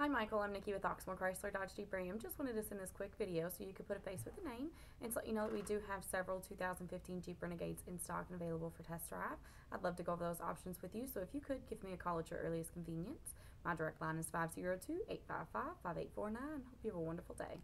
Hi Michael, I'm Nikki with Oxmoor Chrysler Dodge Jeep Ram. Just wanted to send this quick video so you could put a face with the name and so you know that we do have several 2015 Jeep Renegades in stock and available for test drive. I'd love to go over those options with you, so if you could give me a call at your earliest convenience. My direct line is 502-855-5849. Hope you have a wonderful day.